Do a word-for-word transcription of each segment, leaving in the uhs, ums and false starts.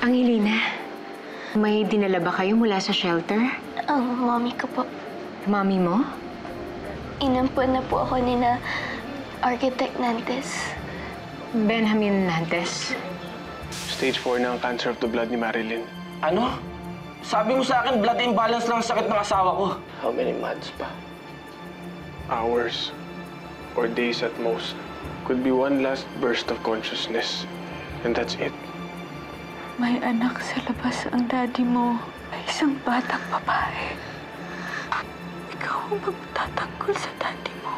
Angelina, may dinala ba kayo mula sa shelter? Ang um, mommy ko po. Mommy mo? Inampun na po ako ni na Architect Nantes. Benjamin Nantes. stage four na ang cancer of the blood ni Marilyn. Ano? Sabi mo sa akin, blood imbalance lang sakit ng asawa ko. How many months pa? Hours or days at most. Could be one last burst of consciousness. And that's it. May anak sa labas ang daddy mo. May isang batang babae. Ikaw ang magtatanggol sa daddy mo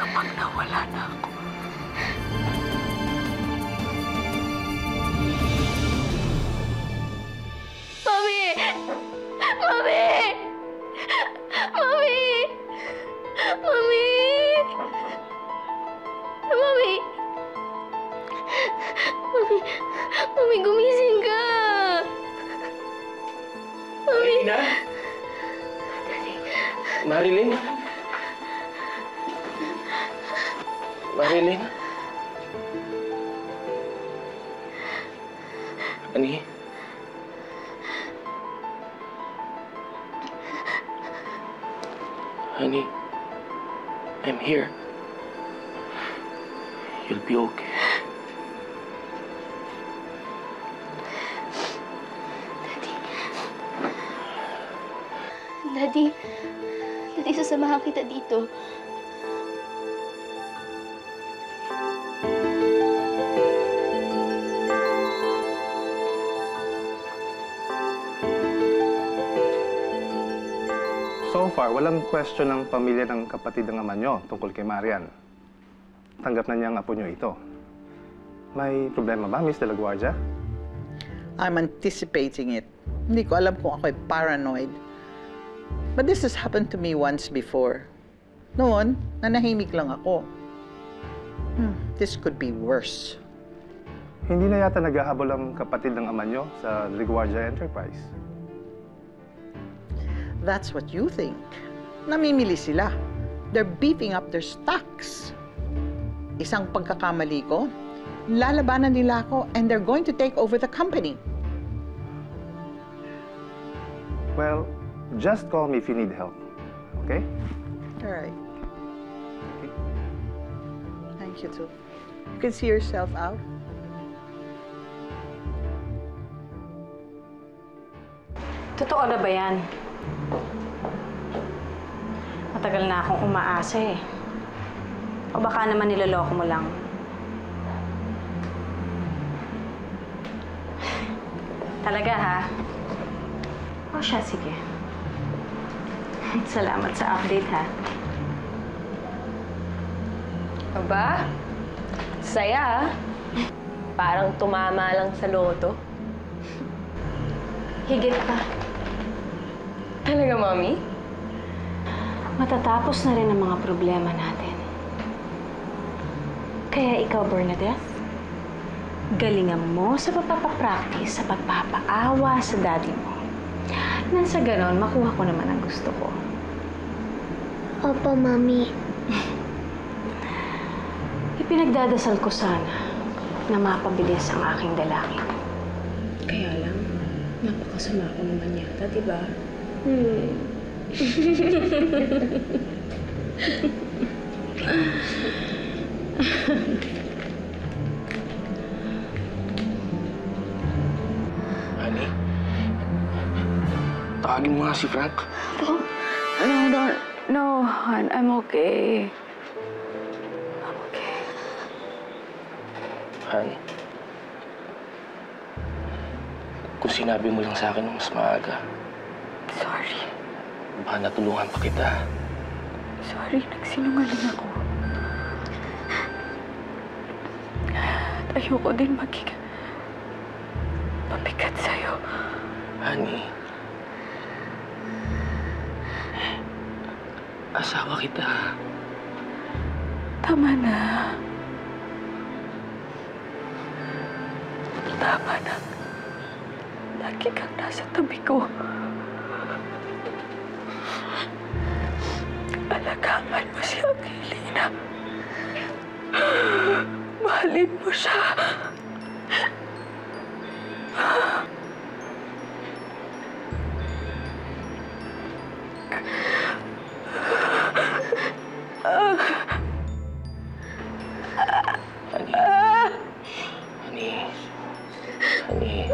kapag nawala na ako. Mami! Mami! Mami! Mami! Mami! Mami! Mami, gumising ka! Mami! Elena? Marilyn? Marilyn? Ani? Honey, I'm here. You'll be okay. Daddy, Daddy, sasamahan kita dito. So far, walang question ng pamilya ng kapatid ng ama nyo tungkol kay Marian. Tanggap na niya ang apo nyo ito. May problema ba, Miss De La Guardia? I'm anticipating it. Hindi ko alam kung ako'y paranoid. But this has happened to me once before. Noon, nanahimik lang ako. Hmm, this could be worse. Hindi na yata naghahabol ang kapatid ng ama nyo sa Liguardia Enterprise. That's what you think. Namimili sila. They're beefing up their stocks. Isang pagkakamali ko, lalabanan nila ako and they're going to take over the company. Well, just call me if you need help, okay? All right. Okay. Thank you, too. You can see yourself out. Totoo na ba yan? Matagal na akong umaasa eh. O baka naman niloloko mo lang. Talaga ha? O siya, sige. Salamat sa update, ha? Aba, saya, parang tumama lang sa loto. Higit pa. Talaga, Mommy? Matatapos na rin ang mga problema natin. Kaya ikaw, Bernadette, galingan mo sa pagpapapractice, sa pagpapaawa sa daddy mo. Nang sa ganon, makuha ko naman ang gusto ko. Opo, Mami. Ipinagdadasal ko sana na mapabilis ang aking dalangin. Kaya lang, napakasama ko naman yata, di ba? Hmm. Tawagin mo nga si Frank. No, don't. No, Han. I'm okay. I'm okay. Han, kung sinabi mo lang sa akin ng mas maaga. Sorry. Baka natulungan pa kita. Sorry, nagsinungaling ako. At ayoko din magiging mabigat sa'yo. Honey, asawa kita. Tama na. Tama na. Lagi kang nasa tabi ko. Alagaan mo si Angelina. Mahalin mo siya. Honey.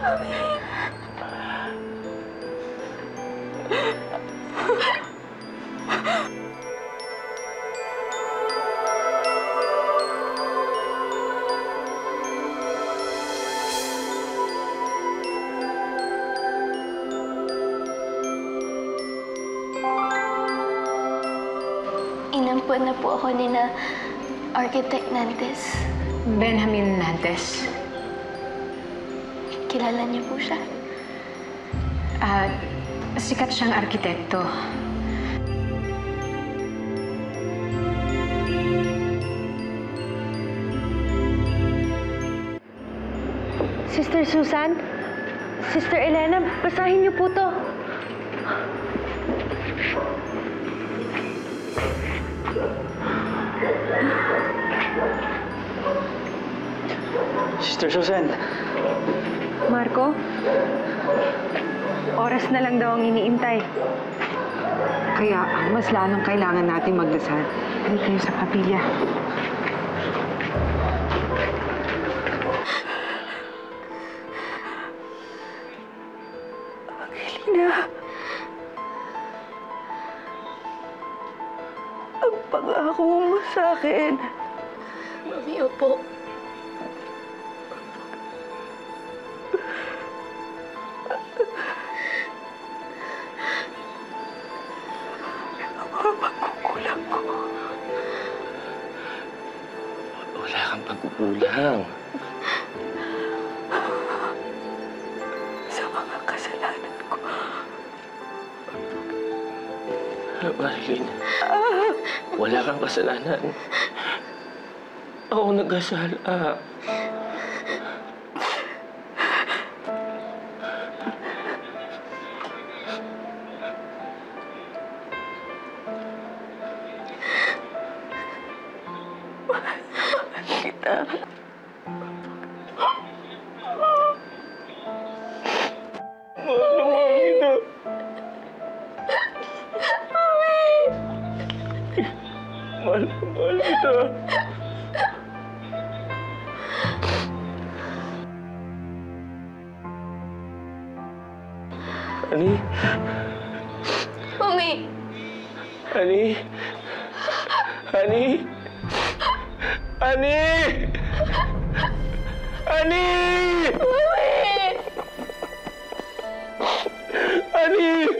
Honey. Honey. Honey. Inampuan na po ako ni na Architect Nantes. Benjamin Nantes. Kilala niyo po siya? Ah, uh, sikat siyang arkitekto. Sister Susanne, Sister Elena, basahin niyo po to. Sister Susanne. Marco, oras na lang daw ang iniintay. Kaya mas lalong kailangan natin magdasal. Halika kayo sa kapilya. Angelina. Ang pangako mo sa akin. Mami, opo. Pagkukulang sa mga kasalanan ko. Marilyn, wala kang kasalanan. Ako nagkasala. Ani? Mami! Ani? Ani? Ani! Ani! Mami! Ani!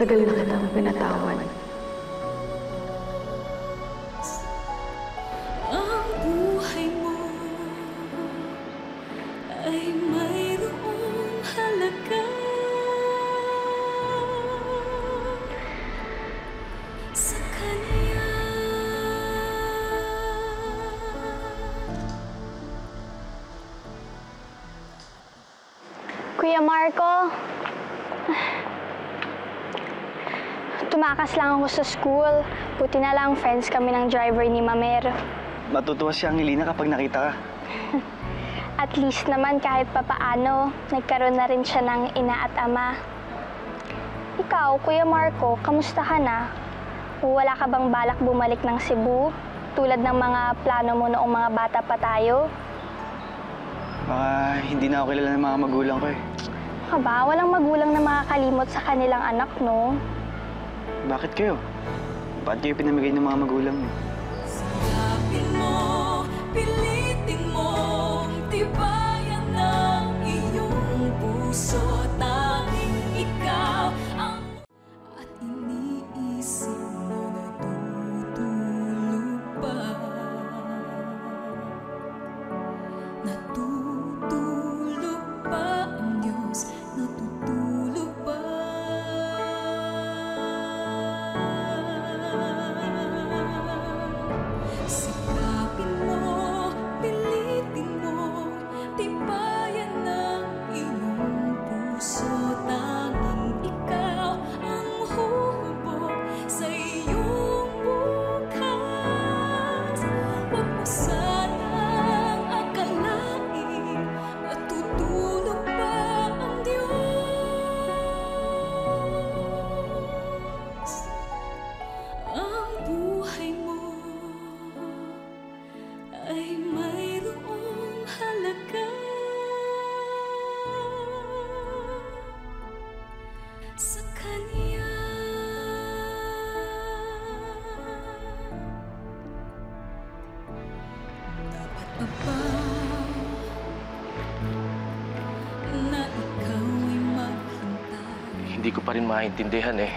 Tagal na kitang pinatawan. Ang buhay mo ay mayroong halaga. Sa kanya. Kuya Marco, tumakas lang ako sa school. Buti na lang, friends kami ng driver ni Mamer. Matutuwa si Angelina kapag nakita ka. At least naman, kahit papaano, nagkaroon na rin siya ng ina at ama. Ikaw, Kuya Marco, kamusta ka na? Wala ka bang balak bumalik ng Cebu? Tulad ng mga plano mo noong mga bata pa tayo? Baka hindi na ako kilala ng mga magulang ko eh. Baka ba? Walang magulang na makakalimot sa kanilang anak, no? Bakit kayo? Ba't kayo pinamigay ng mga magulang niyo? Sapin mo, pilitin mo, tibayan ng iyong puso. Tanging ikaw ang... At iniisip mo na natutulog pa. Natutulog pa ang Diyos, natutulog. Hindi ko pa rin maintindihan eh.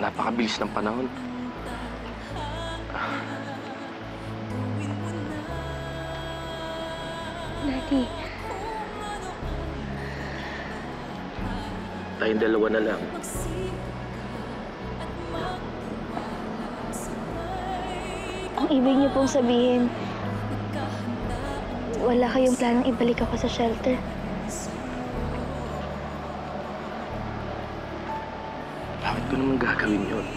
Napakabilis ng panahon. Daddy. Tayong dalawa na lang. Ang ibig niyo pong sabihin, wala kayong planong ibalik ako sa shelter? Bakit ko naman gagawin yun?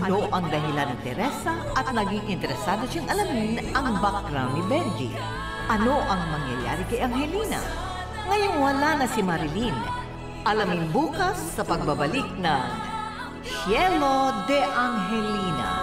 Ano ang dahilan ni Teresa at naging interesado siyang alamin ang background ni Bergie? Ano ang mangyayari kay Angelina? Ngayong wala na si Marilyn, alamin bukas sa pagbabalik ng Cielo de Angelina.